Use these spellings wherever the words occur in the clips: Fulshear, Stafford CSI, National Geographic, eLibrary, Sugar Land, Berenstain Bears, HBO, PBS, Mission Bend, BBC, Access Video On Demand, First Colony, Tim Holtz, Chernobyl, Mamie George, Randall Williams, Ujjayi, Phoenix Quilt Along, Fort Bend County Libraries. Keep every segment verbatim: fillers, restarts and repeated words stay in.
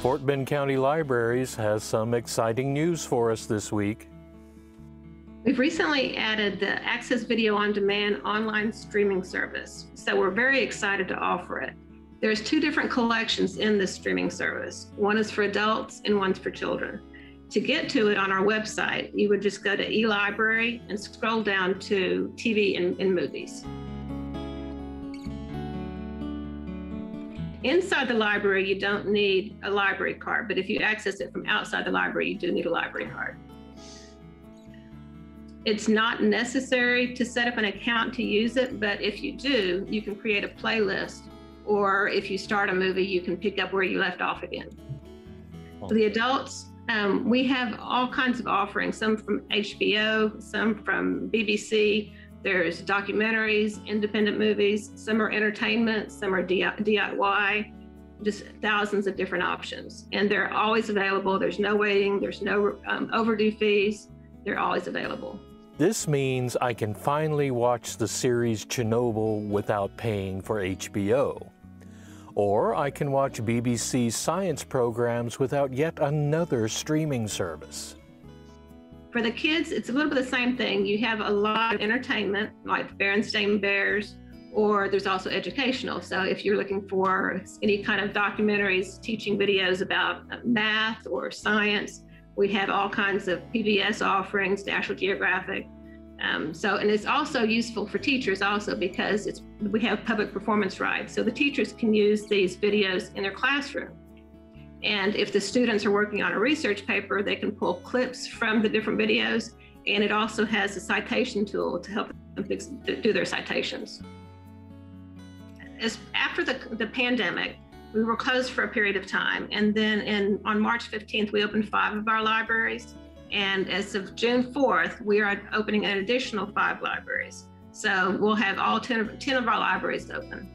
Fort Bend County Libraries has some exciting news for us this week. We've recently added the Access Video On Demand online streaming service, so we're very excited to offer it. There's two different collections in this streaming service. One is for adults and one's for children. To get to it on our website, you would just go to eLibrary and scroll down to T V and, and movies. Inside the library, you don't need a library card, but if you access it from outside the library, you do need a library card. It's not necessary to set up an account to use it, but if you do, you can create a playlist, or if you start a movie, you can pick up where you left off again. For the adults, um, we have all kinds of offerings, some from H B O, some from B B C. There's documentaries, independent movies, some are entertainment, some are D I Y, just thousands of different options. And they're always available. There's no waiting, there's no um, overdue fees. They're always available. This means I can finally watch the series Chernobyl without paying for H B O. Or I can watch B B C science programs without yet another streaming service. For the kids, it's a little bit the same thing. You have a lot of entertainment, like Berenstain Bears, or there's also educational. So if you're looking for any kind of documentaries, teaching videos about math or science, we have all kinds of P B S offerings, National Geographic. Um, so, and it's also useful for teachers also because it's, we have public performance rights. So the teachers can use these videos in their classroom. And if the students are working on a research paper, they can pull clips from the different videos, and it also has a citation tool to help them do their citations. As after the, the pandemic, we were closed for a period of time, and then in, on March fifteenth, we opened five of our libraries, and as of June fourth, we are opening an additional five libraries. So we'll have all ten, ten of our libraries open.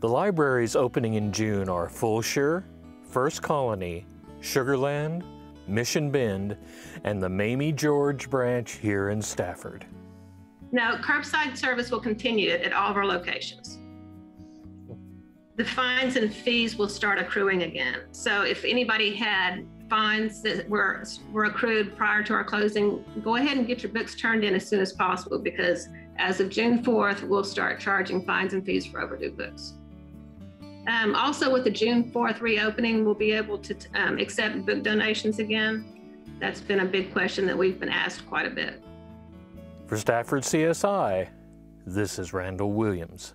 The libraries opening in June are Fulshear, First Colony, Sugar Land, Mission Bend, and the Mamie George branch here in Stafford. Now, curbside service will continue at all of our locations. The fines and fees will start accruing again. So if anybody had fines that were, were accrued prior to our closing, go ahead and get your books turned in as soon as possible, because as of June fourth, we'll start charging fines and fees for overdue books. Um, also, with the June fourth reopening, we'll be able to um, accept book donations again. That's been a big question that we've been asked quite a bit. For Stafford C S I, this is Randall Williams.